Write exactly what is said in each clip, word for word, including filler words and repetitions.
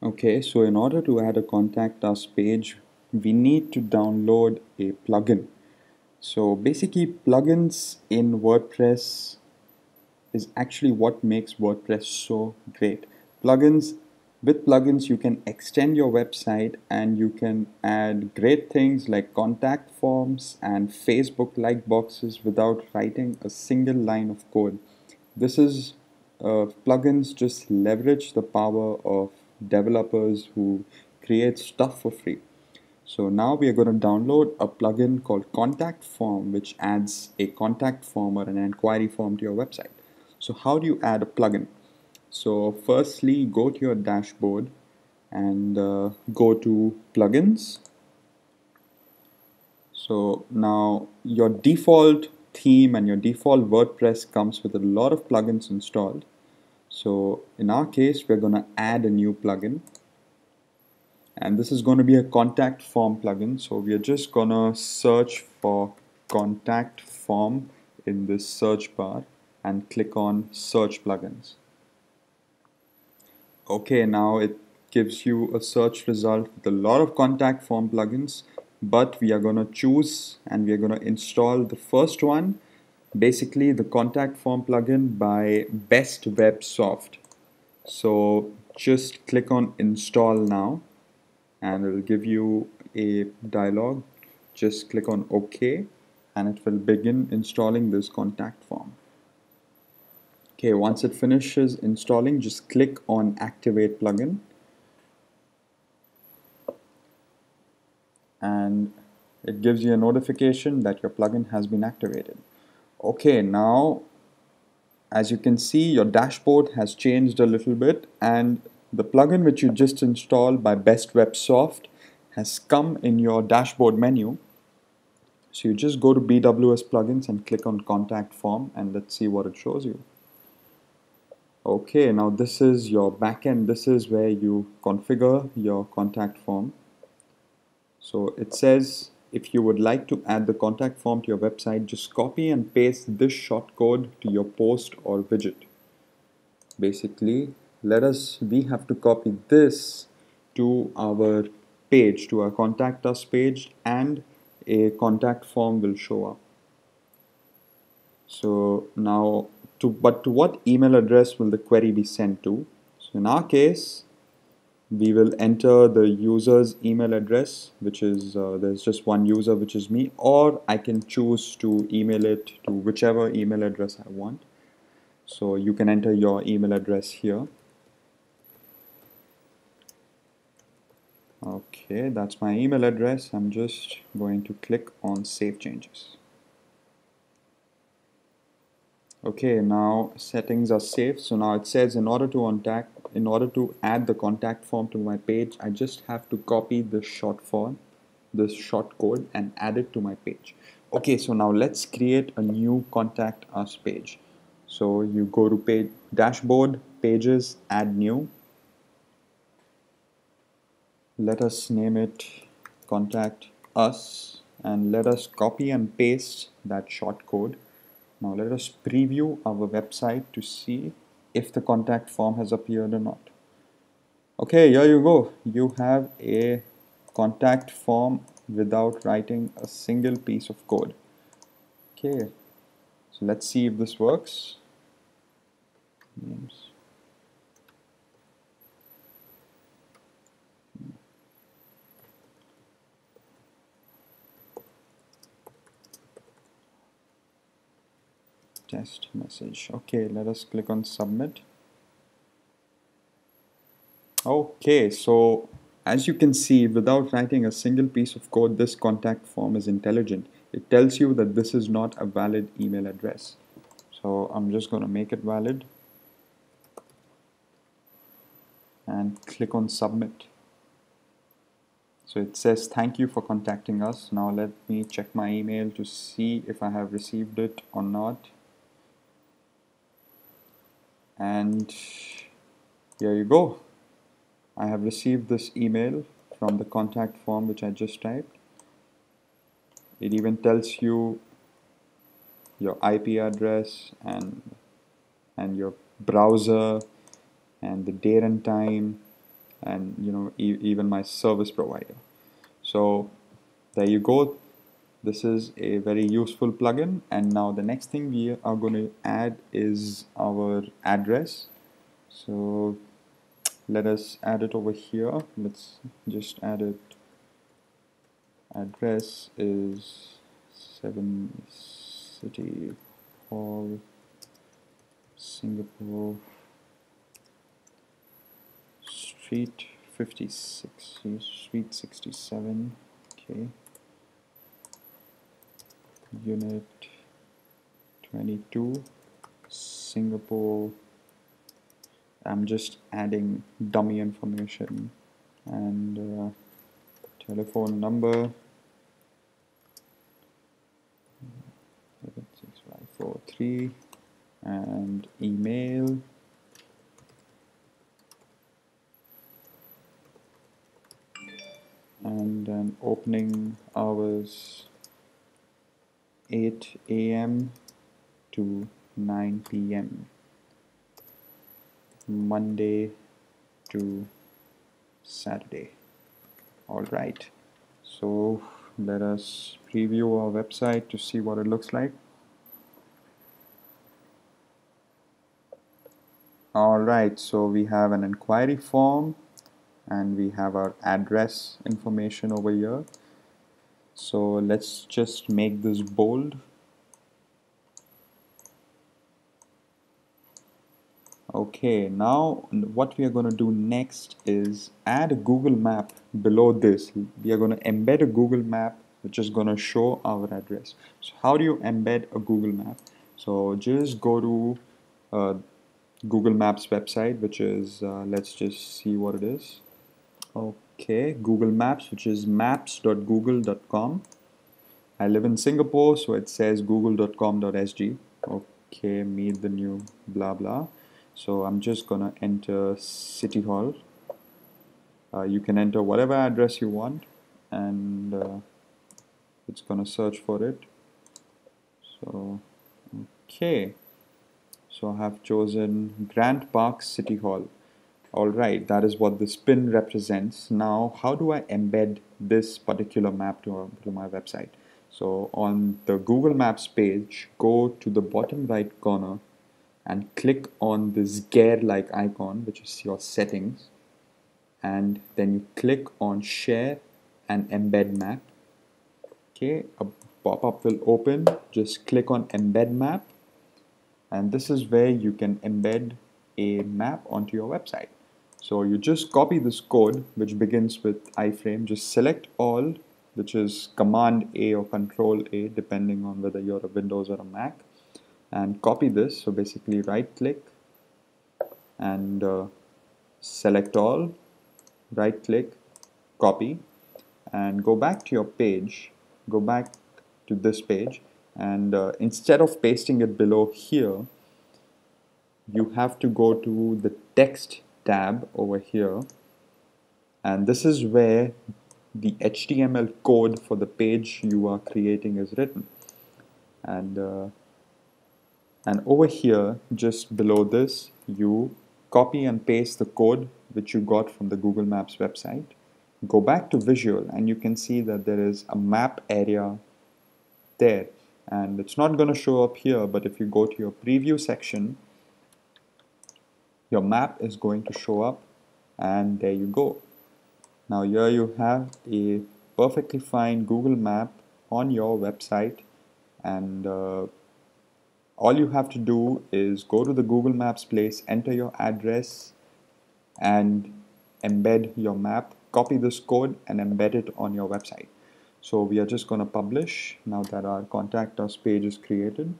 Okay, so in order to add a contact us page, we need to download a plugin. So basically, plugins in WordPress is actually what makes WordPress so great. Plugins, with plugins you can extend your website and you can add great things like contact forms and Facebook like boxes without writing a single line of code. This is uh, plugins just leverage the power of developers who create stuff for free. So now we are going to download a plugin called Contact Form, which adds a contact form or an inquiry form to your website. So how do you add a plugin? So firstly, go to your dashboard and uh, go to plugins. So now your default theme and your default WordPress comes with a lot of plugins installed. So in our case, we're going to add a new plugin. And this is going to be a contact form plugin. So we are just going to search for contact form in this search bar and click on search plugins. Okay, now it gives you a search result with a lot of contact form plugins, but we are going to choose and we are going to install the first one, basically the contact form plugin by BestWebSoft. So just click on install now. And it will give you a dialog. Just click on OK and it will begin installing this contact form. Okay, once it finishes installing, just click on activate plugin and it gives you a notification that your plugin has been activated. Okay, now as you can see, your dashboard has changed a little bit and the plugin which you just installed by BestWebSoft has come in your dashboard menu. So you just go to B W S plugins and click on contact form and let's see what it shows you. Okay, now this is your backend. This is where you configure your contact form. So it says if you would like to add the contact form to your website, just copy and paste this shortcode to your post or widget. Basically, let us we have to copy this to our page, to our contact us page, and a contact form will show up. So now to but to what email address will the query be sent to? So in our case, we will enter the user's email address, which is uh, there's just one user, which is me, or I can choose to email it to whichever email address I want. So you can enter your email address here. Okay, that's my email address. I'm just going to click on Save Changes. Okay, now settings are saved. So now it says in order to contact, in order to add the contact form to my page, I just have to copy this short form, this short code, and add it to my page. Okay, so now let's create a new contact us page. So you go to page, dashboard, pages, add new. Let us name it contact us and let us copy and paste that short code. Now let us preview our website to see if the contact form has appeared or not. Okay, here you go. You have a contact form without writing a single piece of code. Okay, so let's see if this works. Names. Test message. Okay, let us click on submit. Okay, so as you can see, without writing a single piece of code, this contact form is intelligent. It tells you that this is not a valid email address. So I'm just going to make it valid and click on submit. So it says thank you for contacting us. Now let me check my email to see if I have received it or not. And here you go. I have received this email from the contact form which I just typed. It even tells you your I P address and and your browser and the date and time and you know e even my service provider. So there you go. This is a very useful plugin. And now the next thing we are going to add is our address. So let us add it over here. Let's just add it. Address is seven City Hall, Singapore Street fifty-six, Street sixty-seven. Okay. Unit twenty-two, Singapore. I'm just adding dummy information and uh, telephone number seven six five four three and email. And then opening hours eight A M to nine P M Monday to Saturday. Alright, so let us preview our website to see what it looks like. Alright, so we have an inquiry form and we have our address information over here. So let's just make this bold. Okay, now what we are going to do next is add a Google map below this. We are going to embed a Google map which is going to show our address. So how do you embed a Google map? So just go to uh, Google Maps website, which is uh, let's just see what it is. Oh. Okay, Google Maps, which is maps dot google dot com. I live in Singapore, so it says google dot com dot S G. Okay, meet the new blah blah. So I'm just gonna enter City Hall. Uh, you can enter whatever address you want, and uh, it's gonna search for it. So, okay. So I have chosen Grant Park City Hall. Alright, that is what this pin represents. Now, how do I embed this particular map to, to my website? So, on the Google Maps page, go to the bottom right corner and click on this gear-like icon, which is your settings. And then you click on Share and Embed Map. Okay, a pop-up will open. Just click on Embed Map. And this is where you can embed a map onto your website. So you just copy this code, which begins with iframe. Just select all, which is Command A or Control A, depending on whether you're a Windows or a Mac, and copy this. So basically right click and uh, select all, right click, copy, and go back to your page, go back to this page, and uh, instead of pasting it below here, you have to go to the text tab over here, and this is where the H T M L code for the page you are creating is written. And uh, and over here, just below this, you copy and paste the code which you got from the Google Maps website. Go back to Visual and you can see that there is a map area there, and it's not going to show up here, but if you go to your preview section, your map is going to show up, and there you go. Now here you have a perfectly fine Google map on your website, and uh, all you have to do is go to the Google Maps place, enter your address and embed your map, copy this code and embed it on your website. So we are just going to publish now that our contact us page is created.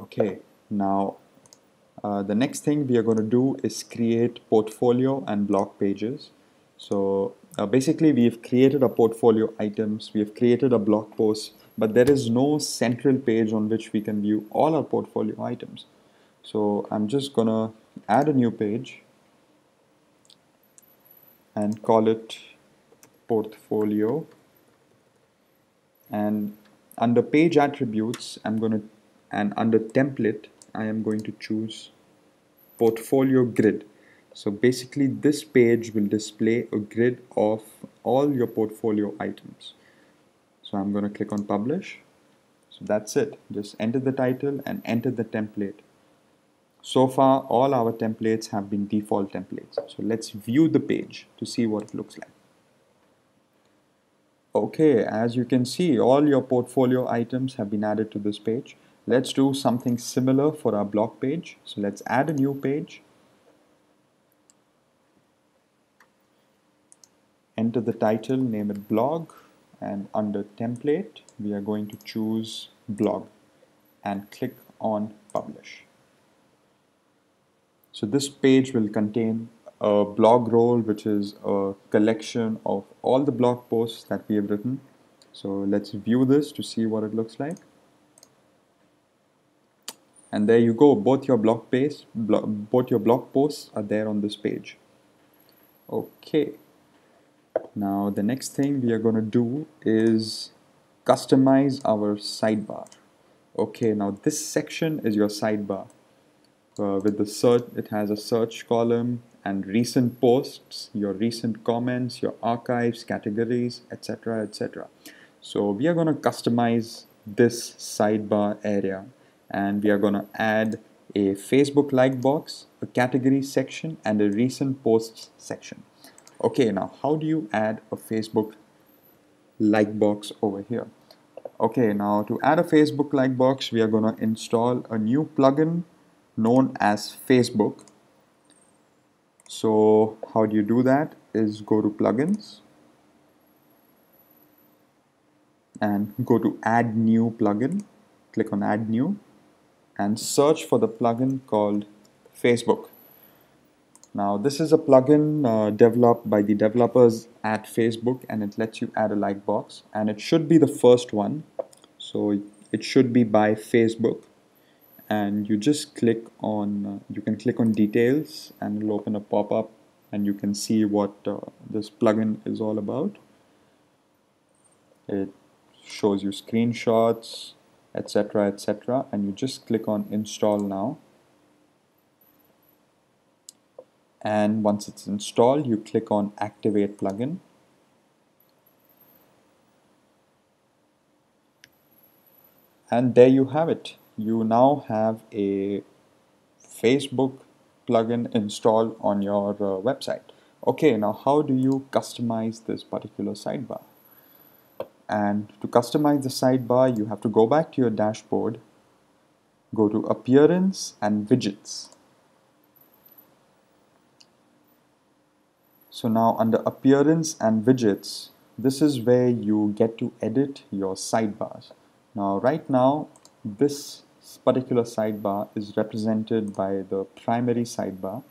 Okay, now uh, the next thing we are going to do is create portfolio and blog pages. So uh, basically we have created a portfolio items, we have created a blog post, but there is no central page on which we can view all our portfolio items. So I'm just going to add a new page and call it portfolio, and under page attributes I'm going to and under template I am going to choose portfolio grid. So basically this page will display a grid of all your portfolio items. So I'm going to click on publish. So that's it. Just enter the title and enter the template. So far all our templates have been default templates. So let's view the page to see what it looks like. Okay, as you can see, all your portfolio items have been added to this page. Let's do something similar for our blog page. So let's add a new page. Enter the title, name it blog, and under template we are going to choose blog and click on publish. So this page will contain a blog roll, which is a collection of all the blog posts that we have written. So let's view this to see what it looks like. And there you go, both your blog page, blog, both your blog posts are there on this page. Okay. Now the next thing we are going to do is customize our sidebar. Okay, now this section is your sidebar. Uh, with the search, it has a search column and recent posts, your recent comments, your archives, categories, et cetera, et cetera. So we are going to customize this sidebar area, and we are going to add a Facebook like box, a category section, and a recent posts section. Okay, now how do you add a Facebook like box over here? Okay, now to add a Facebook like box, we are going to install a new plugin known as Facebook. So how do you do that is go to plugins and go to add new plugin, click on add new, and search for the plugin called Facebook. Now this is a plugin uh, developed by the developers at Facebook, and it lets you add a like box, and it should be the first one. So it should be by Facebook, and you just click on, uh, you can click on details and it'll open a pop-up and you can see what uh, this plugin is all about. It shows you screenshots, et cetera, et cetera, and you just click on install now. And once it's installed, you click on activate plugin. And there you have it. You now have a Facebook plugin installed on your uh, website. Okay, now how do you customize this particular sidebar? And to customize the sidebar, you have to go back to your dashboard, go to Appearance and Widgets. So now under Appearance and Widgets, this is where you get to edit your sidebars. Now right now, this particular sidebar is represented by the primary sidebar.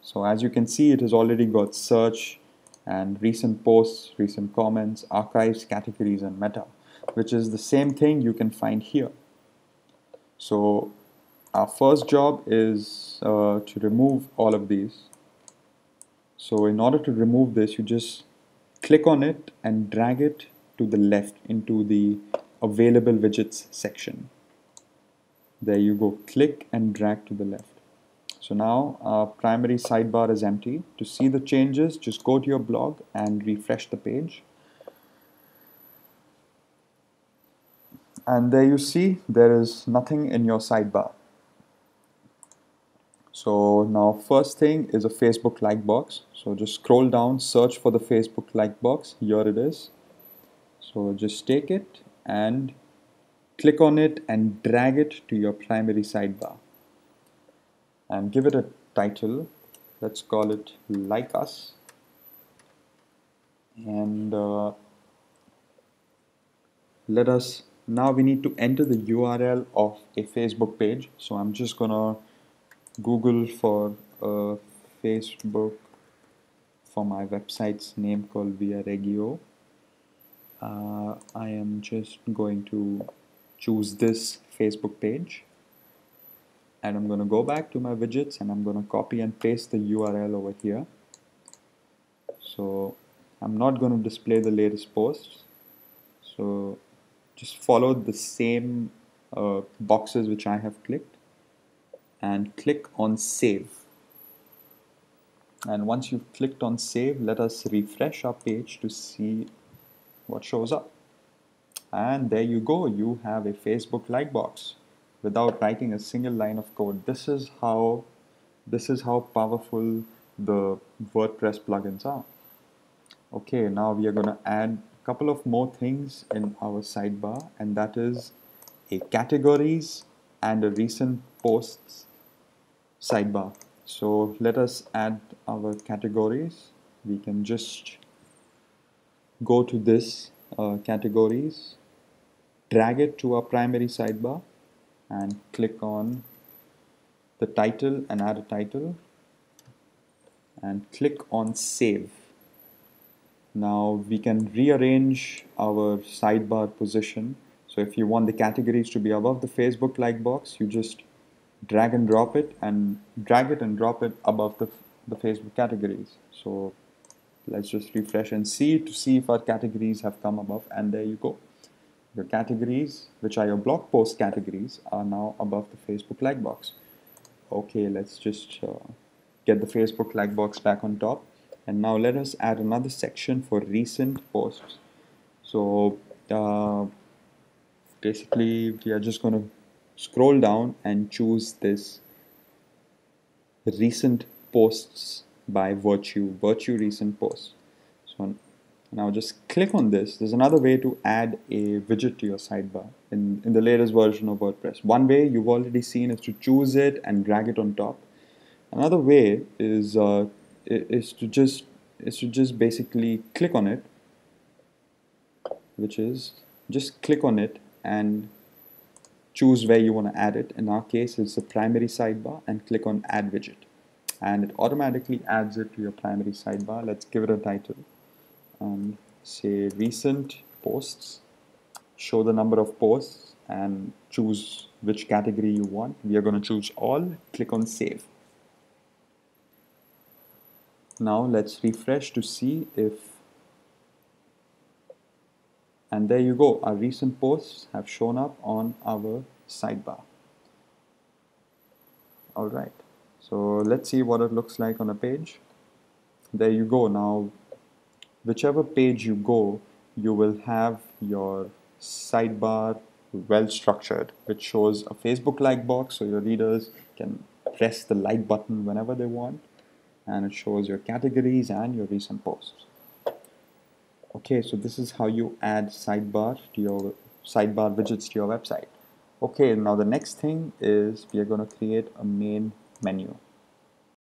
So as you can see, it has already got search and recent posts, recent comments, archives, categories, and meta, which is the same thing you can find here. So our first job is uh, to remove all of these. So in order to remove this, you just click on it and drag it to the left into the available widgets section. There you go, click and drag to the left. So now our primary sidebar is empty. To see the changes, just go to your blog and refresh the page. And there you see, there is nothing in your sidebar. So now first thing is a Facebook like box. So just scroll down, search for the Facebook like box. Here it is. So just take it and click on it and drag it to your primary sidebar. And give it a title. Let's call it Like Us. And uh, let us, now we need to enter the U R L of a Facebook page. So I'm just gonna Google for uh, Facebook for my website's name called Via Reggio. Uh, I am just going to choose this Facebook page, and I'm going to go back to my widgets and I'm going to copy and paste the U R L over here. So I'm not going to display the latest posts. So just follow the same uh, boxes which I have clicked, and click on save. And once you've clicked on save, let us refresh our page to see what shows up. And there you go, you have a Facebook like box without writing a single line of code. This is how this is how powerful the WordPress plugins are. Okay, now we are going to add a couple of more things in our sidebar, and that is a categories and a recent posts sidebar. So let us add our categories. We can just go to this uh, categories, drag it to our primary sidebar and click on the title and add a title and click on save. Now we can rearrange our sidebar position. So if you want the categories to be above the Facebook like box, you just drag and drop it and drag it and drop it above the, the Facebook categories. So let's just refresh and see to see if our categories have come above, and there you go. Your categories, which are your blog post categories, are now above the Facebook like box. Okay, let's just uh, get the Facebook like box back on top, and now let us add another section for recent posts. So uh, basically we are just going to scroll down and choose this recent posts by virtue, virtue recent posts. So now just click on this. There's another way to add a widget to your sidebar in, in the latest version of WordPress. One way you've already seen is to choose it and drag it on top. Another way is uh, is to just is to just basically click on it, which is just click on it and choose where you want to add it. In our case, it's the primary sidebar, and click on add widget. And it automatically adds it to your primary sidebar. Let's give it a title. Um, say recent posts, show the number of posts, and choose which category you want. We are going to choose all, click on save. Now let's refresh to see if, and there you go, our recent posts have shown up on our sidebar. Alright, so let's see what it looks like on a page. There you go. Now, whichever page you go, you will have your sidebar well structured, which shows a Facebook like box, so your readers can press the like button whenever they want, and it shows your categories and your recent posts. Okay, so this is how you add sidebar to your sidebar widgets to your website. Okay, now the next thing is we are going to create a main menu.